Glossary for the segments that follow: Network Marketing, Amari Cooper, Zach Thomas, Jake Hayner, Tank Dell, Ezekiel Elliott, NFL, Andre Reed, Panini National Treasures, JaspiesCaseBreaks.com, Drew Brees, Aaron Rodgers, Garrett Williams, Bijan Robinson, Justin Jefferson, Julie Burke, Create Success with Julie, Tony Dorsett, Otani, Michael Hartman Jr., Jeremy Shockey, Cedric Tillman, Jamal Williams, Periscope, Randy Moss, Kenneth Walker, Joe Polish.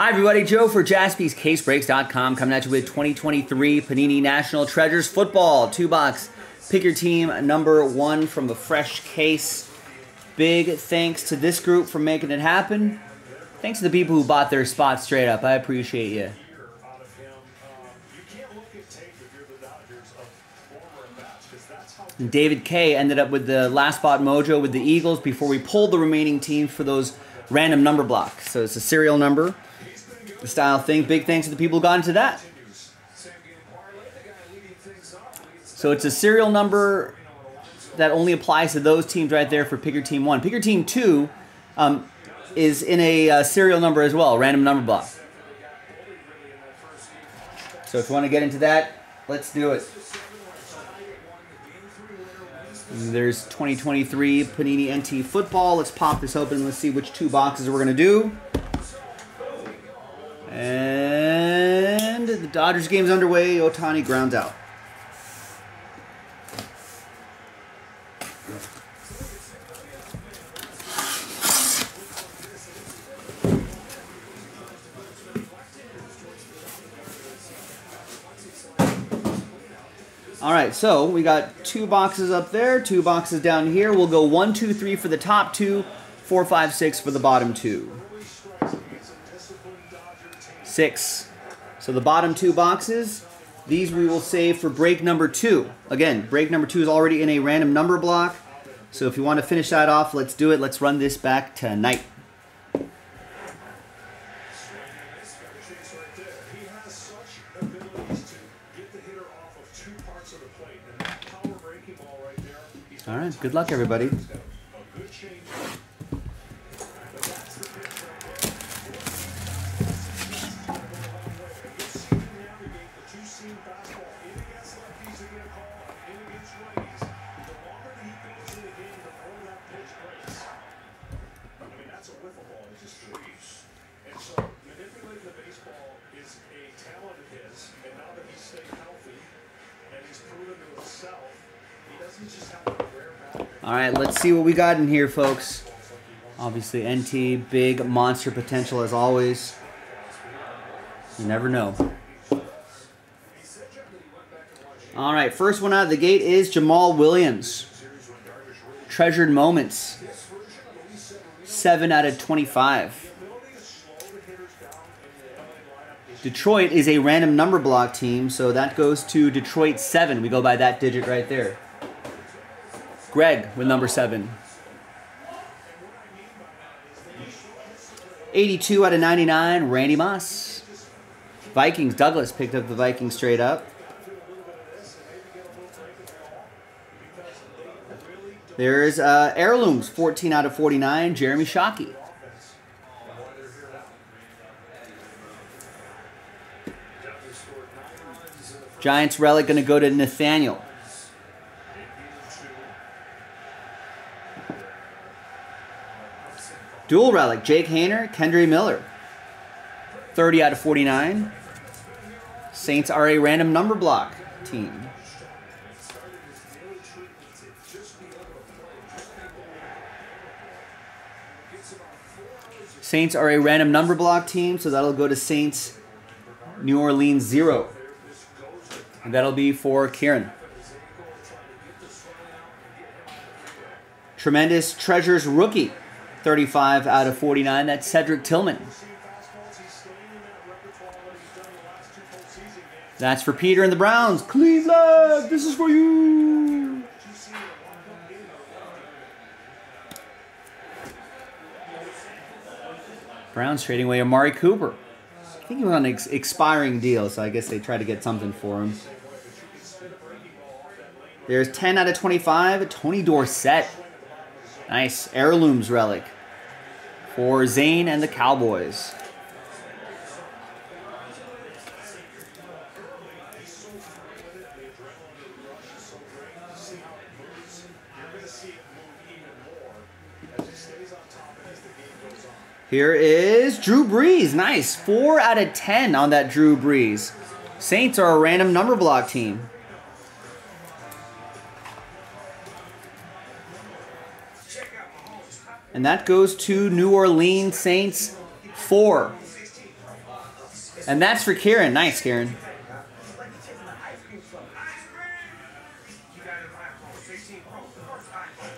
Hi everybody, Joe for JaspiesCaseBreaks.com coming at you with 2023 Panini National Treasures Football 2-box. Pick your team number 1 from the fresh case. Big thanks to this group for making it happen. Thanks to the people who bought their spots straight up. I appreciate you. David K ended up with the last spot mojo with the Eagles before we pulled the remaining team for those random number blocks. So it's a serial number style thing. Big thanks to the people who got into that. So it's a serial number that only applies to those teams right there for Pick Your Team 1. Pick Your Team 2 is in a serial number as well, random number block. So if you want to get into that, let's do it. There's 2023 Panini NT Football. Let's pop this open and let's see which two boxes we're going to do. And the Dodgers game's underway. Otani grounds out. All right, so we got two boxes up there, two boxes down here. We'll go 1, 2, 3 for the top two, 4, 5, 6 for the bottom two. 6. So the bottom two boxes, these we will save for break number 2. Again, break number 2 is already in a random number block. So if you want to finish that off, let's do it. Let's run this back tonight. All right, good luck, everybody. All right, let's see what we got in here, folks. Obviously, NT, big monster potential as always. You never know. All right, first one out of the gate is Jamal Williams. Treasured Moments. 7 out of 25. Detroit is a random number block team, so that goes to Detroit 7. We go by that digit right there. Greg with number 7. 82 out of 99, Randy Moss. Vikings, Douglas picked up the Vikings straight up. There's Heirlooms, 14 out of 49, Jeremy Shockey. Giants Relic going to go to Nathaniel. Dual Relic, Jake Hayner, Kendry Miller. 30 out of 49. Saints are a random number block team. Saints are a random number block team, so that'll go to Saints New Orleans 0. And that'll be for Kieran. Tremendous Treasures Rookie. 35 out of 49, that's Cedric Tillman. That's for Peter and the Browns. Cleveland, this is for you. Browns trading away Amari Cooper. I think he was on an expiring deal, so I guess they tried to get something for him. There's 10 out of 25, Tony Dorsett. Nice Heirlooms Relic for Zane and the Cowboys. Here is Drew Brees. Nice. 4 out of 10 on that Drew Brees. Saints are a random number block team. And that goes to New Orleans Saints 4. And that's for Kieran. Nice, Kieran.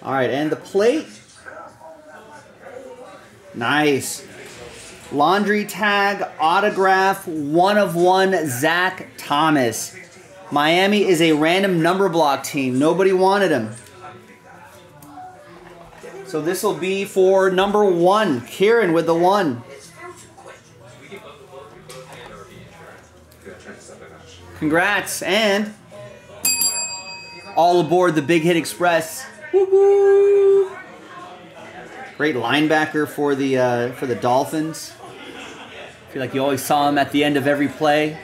All right, and the plate. Nice. Laundry tag, autograph, 1/1, Zach Thomas. Miami is a random number block team. Nobody wanted him. So this will be for number 1. Kieran with the 1. Congrats, and all aboard the Big Hit Express. Woo-hoo. Great linebacker for the Dolphins. I feel like you always saw him at the end of every play.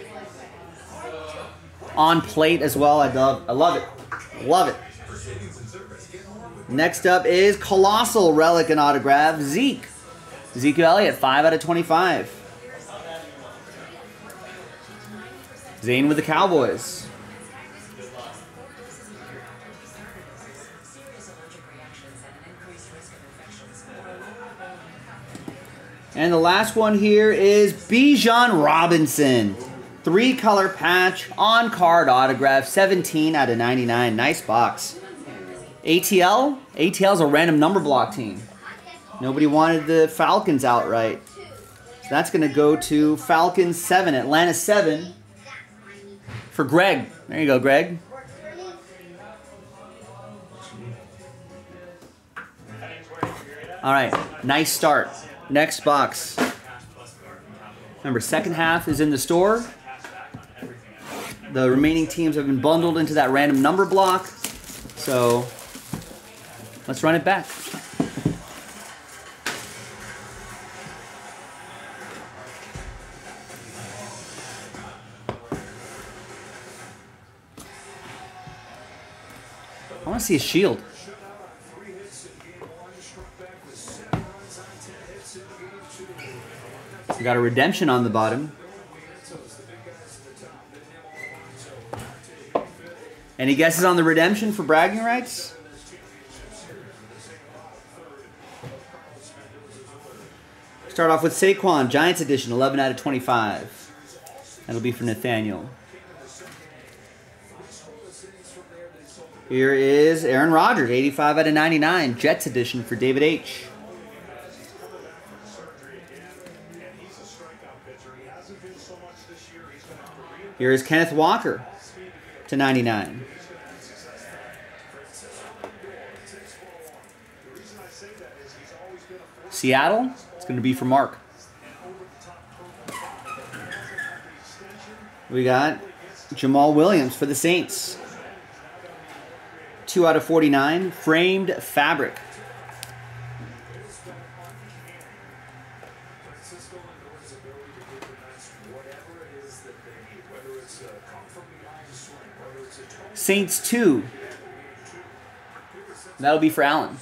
On plate as well. I love it. Love it. Next up is Colossal Relic and Autograph, Zeke. Ezekiel Elliott, 5/25. Zane with the Cowboys. And the last one here is Bijan Robinson. 3-color patch, on-card autograph, 17/99. Nice box. ATL? ATL's a random number block team. Nobody wanted the Falcons outright. So that's going to go to Falcons 7, Atlanta 7 for Greg. There you go, Greg. All right, nice start. Next box. Remember, second half is in the store. The remaining teams have been bundled into that random number block. So let's run it back. I want to see a shield. We got a redemption on the bottom. Any guesses on the redemption for bragging rights? Start off with Saquon, Giants edition, 11/25. That'll be for Nathaniel. Here is Aaron Rodgers, 85/99, Jets edition for David H. Here is Kenneth Walker, 2/99. Seattle, it's going to be for Mark. We got Jamal Williams for the Saints. 2/49, framed fabric. Saints 2. That'll be for Allen.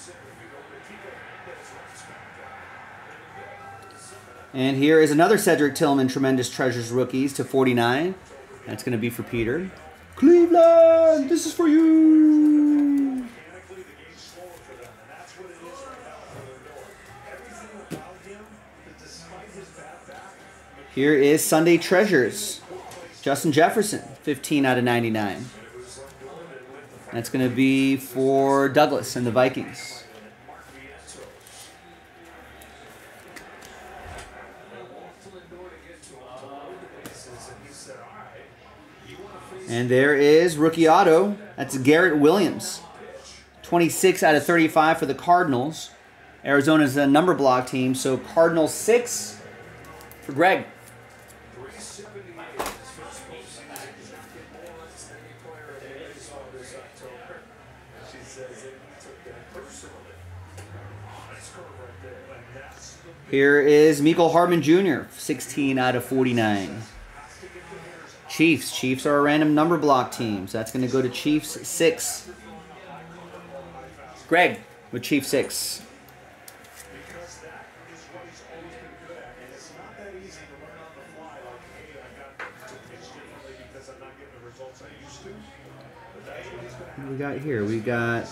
And here is another Cedric Tillman Tremendous Treasures Rookies, 2/49. That's going to be for Peter. Cleveland, this is for you. Here is Sunday Treasures. Justin Jefferson, 15/99. That's going to be for Douglas and the Vikings. And there is rookie auto. That's Garrett Williams. 26/35 for the Cardinals. Arizona's a number block team, so Cardinals 6 for Greg. Here is Michael Hartman Jr., 16/49. Chiefs. Chiefs are a random number block team, so that's going to go to Chiefs 6. Greg with Chiefs 6. What do we got here? We got...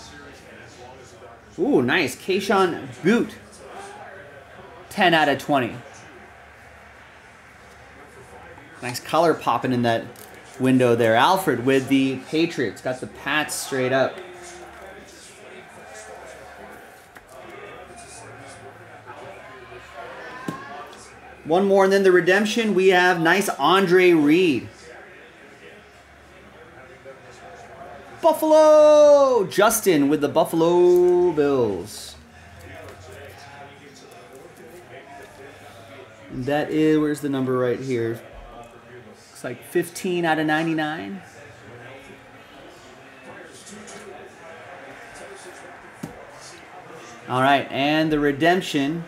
Ooh, nice. Kayshon Boutte. 10/20. Nice color popping in that window there. Alfred with the Patriots. Got the Pats straight up. One more and then the redemption. We have nice Andre Reed. Buffalo! Justin with the Buffalo Bills. And that is, where's the number right here? Looks like 15 out of 99. All right, and the redemption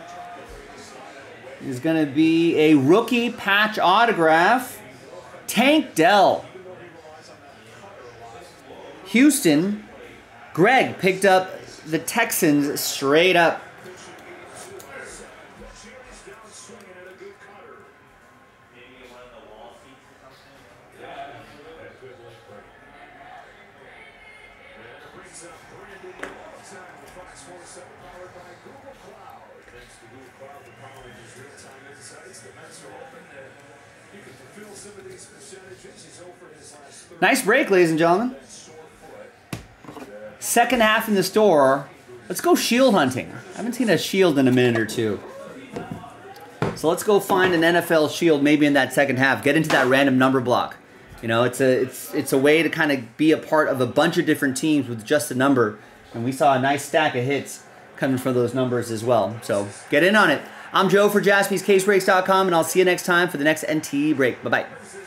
is going to be a rookie patch autograph. Tank Dell. Houston. Greg picked up the Texans straight up. Nice break, ladies and gentlemen. Second half in the store. Let's go shield hunting. I haven't seen a shield in a minute or two. So let's go find an NFL shield maybe in that second half. Get into that random number block. You know, it's a way to kind of be a part of a bunch of different teams with just a number. And we saw a nice stack of hits coming from those numbers as well. So get in on it. I'm Joe for JaspiesCaseBreaks.com, and I'll see you next time for the next NTE break. Bye-bye.